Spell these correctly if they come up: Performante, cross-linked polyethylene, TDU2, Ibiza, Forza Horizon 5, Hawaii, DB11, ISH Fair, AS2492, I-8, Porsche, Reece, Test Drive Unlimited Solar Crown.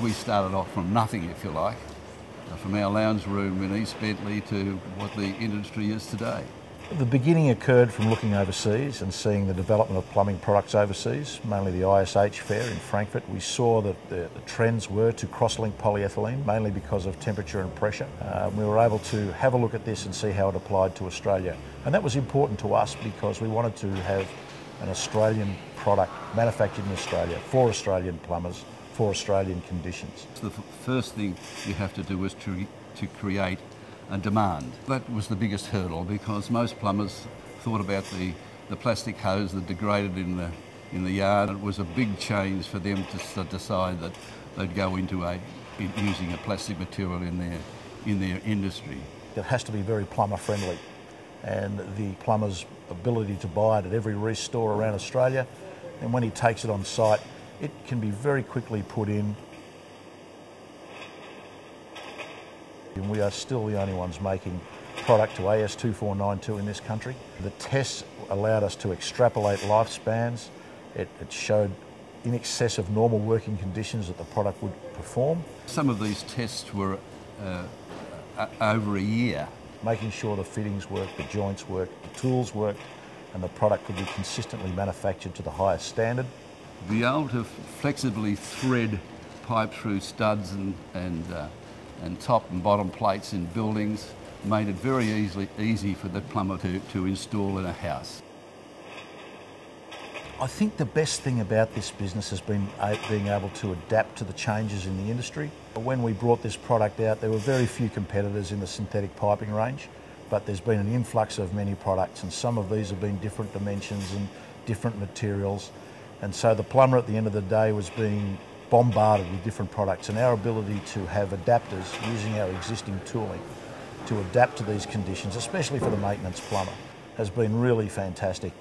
We started off from nothing, if you like, from our lounge room in East Bentley to what the industry is today. The beginning occurred from looking overseas and seeing the development of plumbing products overseas, mainly the ISH Fair in Frankfurt. We saw that the trends were to cross-link polyethylene, mainly because of temperature and pressure. We were able to have a look at this and see how it applied to Australia. And that was important to us because we wanted to have an Australian product manufactured in Australia for Australian plumbers, for Australian conditions. The first thing you have to do is to create a demand. That was the biggest hurdle because most plumbers thought about the plastic hose that degraded in the yard. It was a big change for them to decide that they'd go into using a plastic material in their industry. It has to be very plumber friendly, and the plumber's ability to buy it at every Reece store around Australia, and when he takes it on site, it can be very quickly put in. And we are still the only ones making product to AS2492 in this country. The tests allowed us to extrapolate lifespans. It showed in excess of normal working conditions that the product would perform. Some of these tests were over a year. Making sure the fittings worked, the joints worked, the tools worked, and the product could be consistently manufactured to the highest standard. Be able to flexibly thread pipe through studs and top and bottom plates in buildings made it very easy for the plumber to install in a house. I think the best thing about this business has been being able to adapt to the changes in the industry. When we brought this product out, there were very few competitors in the synthetic piping range, but there's been an influx of many products, and some of these have been different dimensions and different materials. And so the plumber at the end of the day was being bombarded with different products, and our ability to have adapters using our existing tooling to adapt to these conditions, especially for the maintenance plumber, has been really fantastic.